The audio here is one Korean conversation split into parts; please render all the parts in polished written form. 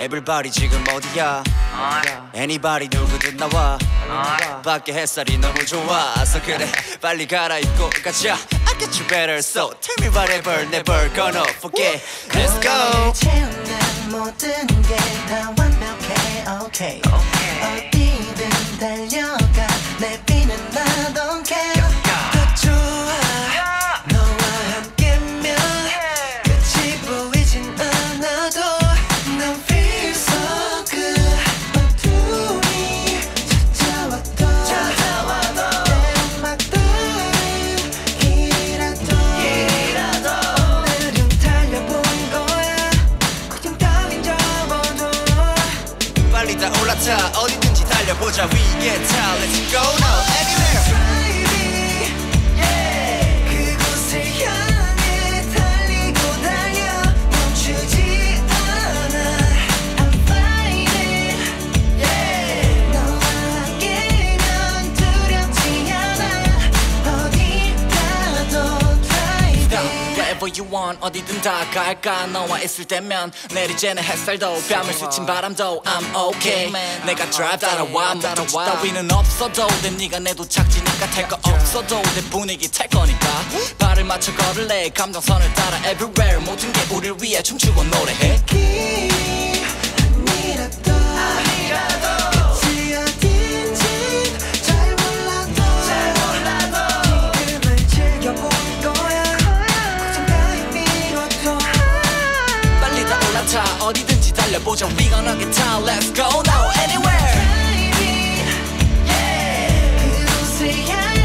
Everybody 지금 어디야? Anybody 누구든 나와. 밖에 햇살이 너무 좋아서 그래 빨리 갈아입고 가자. I got you better so tell me whatever never gonna forget. Let's go. 채우는 모든 게 다 완벽해 okay. 어디든 달려가 내 비는 I don't care. 더 좋아 너와 함께면 끝이 보이진 않아도 난 feel so good. 어둠이 찾아와도 내 막다른이라도 오늘은 달려본 거야. 그냥 달린 적어도 빨리 다 올라타 어디든지 달려보자. We get out let's go now anywhere. You want 어디든 다 갈까 너와 있을 때면 내리쬐는 햇살도 뺨을 스친 바람도 I'm okay. 내가 drive 따라와 모두 따위는 없어도 내 네가 내 도착지니까 탈 거 없어도 내 분위기 탈 거니까 발을 맞춰 걸을래 감정선을 따라 everywhere. 모든 게 우릴 위해 춤추고 노래해. 아니라도 어디든지 달려보자. We gonna get out. Let's go now anywhere. 그곳을 향해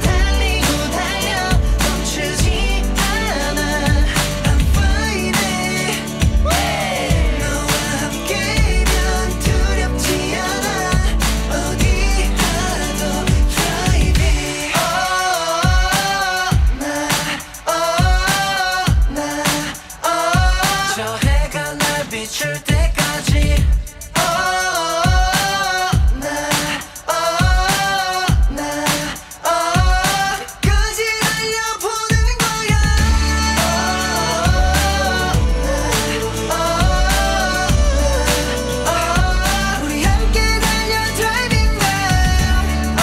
달리고 달려 멈추지 않아. I'm fighting. 너와 함께면 두렵지 않아. 어디라도 driving. 나 비출 때까지 끝까지 달려보는 거야. 우리 함께 달려 driving down.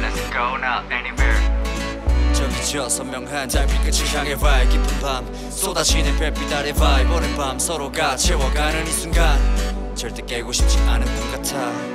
Let's go now anywhere. 저기 저 선명한 달빛 끝을 향해 vibe 깊은 밤 쏟아지는 별빛 아래 vibe 오랜 밤 서로가 채워가는 이 순간 절대 깨고 싶지 않은 꿈 같아.